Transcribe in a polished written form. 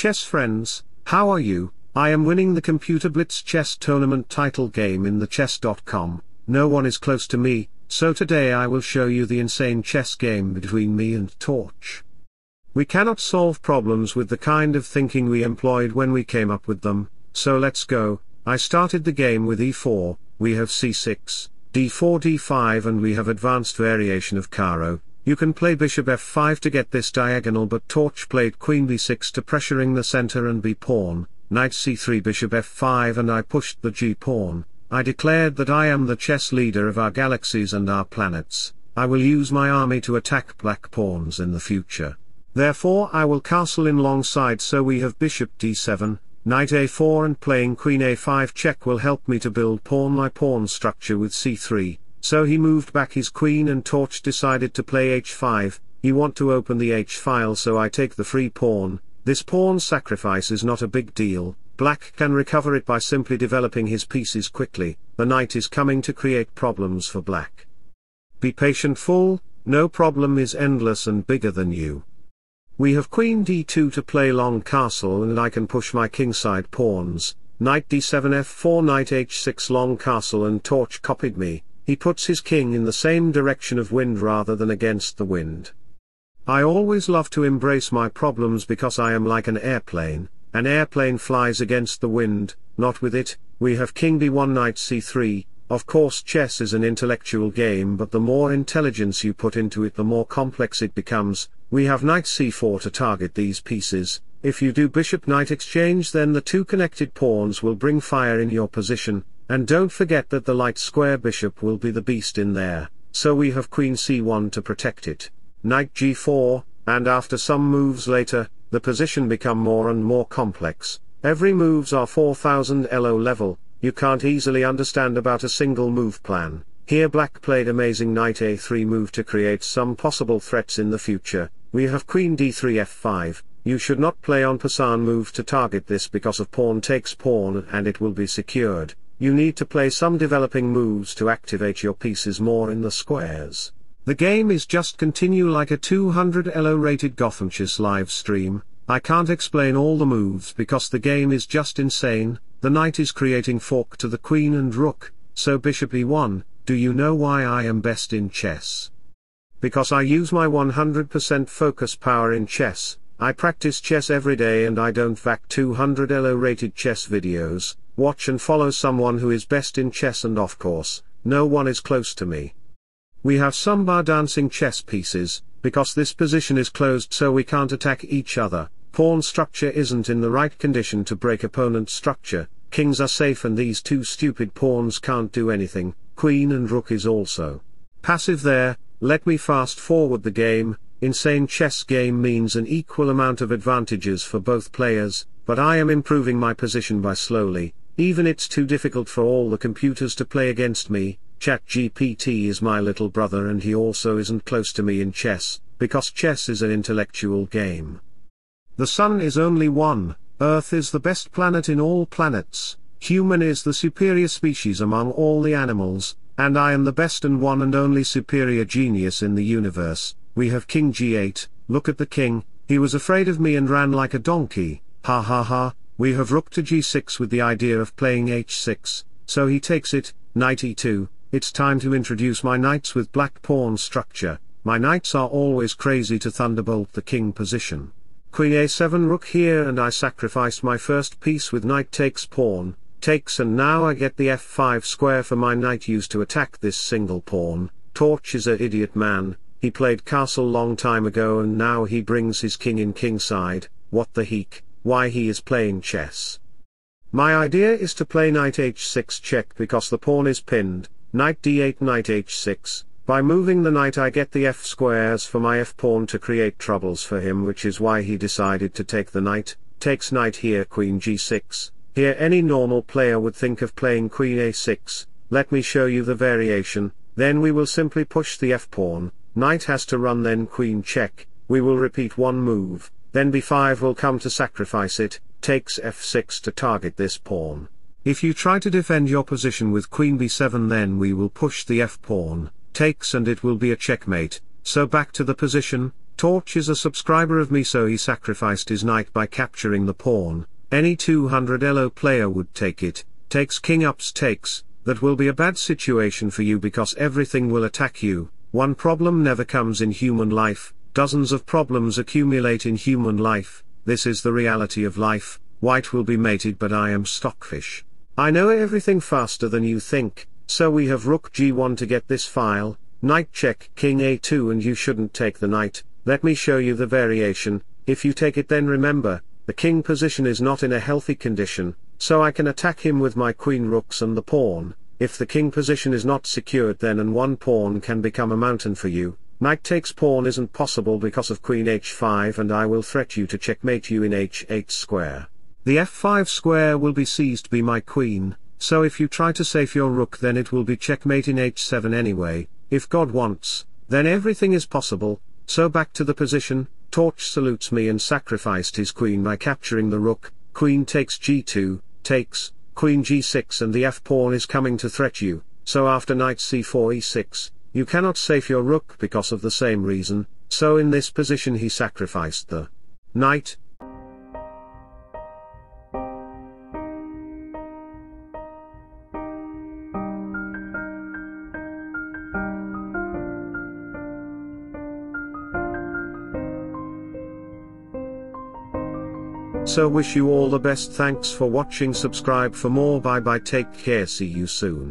Chess friends, how are you? I am winning the Computer Blitz chess tournament title game in the chess.com. No one is close to me, so today I will show you the insane chess game between me and Torch. We cannot solve problems with the kind of thinking we employed when we came up with them, so let's go. I started the game with e4, we have c6, d4, d5, and we have advanced variation of Caro. You can play bishop f5 to get this diagonal, but Torch played queen b6 to pressuring the center and b pawn. Knight c3, bishop f5, and I pushed the g pawn. I declared that I am the chess leader of our galaxies and our planets. I will use my army to attack black pawns in the future. Therefore I will castle in long side, so we have bishop d7, knight a4, and playing queen a5 check will help me to build my pawn structure with c3. So he moved back his queen and Torch decided to play h5. He want to open the h-file, so I take the free pawn. This pawn sacrifice is not a big deal. Black can recover it by simply developing his pieces quickly. The knight is coming to create problems for black. Be patient, fool, no problem is endless and bigger than you. We have queen d2 to play long castle, and I can push my kingside pawns. Knight d7, f4, knight h6, long castle, and Torch copied me. He puts his king in the same direction of wind rather than against the wind. I always love to embrace my problems because I am like an airplane. An airplane flies against the wind, not with it. We have king b1, knight c3. Of course, chess is an intellectual game, but the more intelligence you put into it, the more complex it becomes. We have knight c4 to target these pieces. If you do bishop knight exchange, then the two connected pawns will bring fire in your position, and don't forget that the light square bishop will be the beast in there, so we have queen c1 to protect it. Knight g4, and after some moves later, the position become more and more complex. Every moves are 4000 LO level. You can't easily understand about a single move plan. Here black played amazing knight a3 move to create some possible threats in the future. We have queen d3, f5. You should not play on passant move to target this because of pawn takes pawn and it will be secured. You need to play some developing moves to activate your pieces more in the squares. The game is just continue like a 200 LO rated Gotham chess live stream. I can't explain all the moves because the game is just insane. The knight is creating fork to the queen and rook, so bishop e1. Do you know why I am best in chess? Because I use my 100% focus power in chess. I practice chess every day and I don't vac 200 LO rated chess videos. Watch and follow someone who is best in chess, and of course, no one is close to me. We have some bar dancing chess pieces, because this position is closed so we can't attack each other. Pawn structure isn't in the right condition to break opponent structure. Kings are safe and these two stupid pawns can't do anything. Queen and rook is also passive there. Let me fast forward the game. Insane chess game means an equal amount of advantages for both players, but I am improving my position by slowly. Even it's too difficult for all the computers to play against me. ChatGPT is my little brother and he also isn't close to me in chess, because chess is an intellectual game. The sun is only one, Earth is the best planet in all planets, human is the superior species among all the animals, and I am the best and one and only superior genius in the universe. We have king g8, look at the king, he was afraid of me and ran like a donkey, ha ha ha. We have rook to g6 with the idea of playing h6, so he takes it. Knight e2. It's time to introduce my knights with black pawn structure. My knights are always crazy to thunderbolt the king position. Queen a7, rook here, and I sacrificed my first piece with knight takes pawn, takes, and now I get the f5 square for my knight used to attack this single pawn. Torch is an idiot man. He played castle long time ago and now he brings his king in kingside. What the heck? Why he is playing chess? My idea is to play knight h6 check because the pawn is pinned. Knight d8, knight h6. By moving the knight I get the f squares for my f pawn to create troubles for him, which is why he decided to take the knight. Takes knight here, queen g6. Here any normal player would think of playing queen a6. Let me show you the variation. Then we will simply push the f pawn. Knight has to run, then queen check. We will repeat one move. Then b5 will come to sacrifice it. Takes f6 to target this pawn. If you try to defend your position with queen b7, then we will push the f pawn, takes, and it will be a checkmate. So back to the position, Torch is a subscriber of me, so he sacrificed his knight by capturing the pawn. Any 200 elo player would take it. Takes king ups takes, that will be a bad situation for you because everything will attack you. One problem never comes in human life, dozens of problems accumulate in human life, this is the reality of life. White will be mated but I am stockfish. I know everything faster than you think, so we have rook g1 to get this file, knight check king a2 and you shouldn't take the knight, let me show you the variation. If you take it then remember, the king position is not in a healthy condition, so I can attack him with my queen rooks and the pawn. If the king position is not secured then and one pawn can become a mountain for you. Knight takes pawn isn't possible because of queen h5 and I will threat you to checkmate you in h8 square. The f5 square will be seized by my queen, so if you try to save your rook then it will be checkmate in h7 anyway. If God wants, then everything is possible. So back to the position, Torch salutes me and sacrificed his queen by capturing the rook. Queen takes g2, takes, queen g6 and the f-pawn is coming to threat you, so after knight c4 e6, you cannot save your rook because of the same reason, so in this position he sacrificed the knight. So wish you all the best, thanks for watching, subscribe for more, bye bye, take care, see you soon.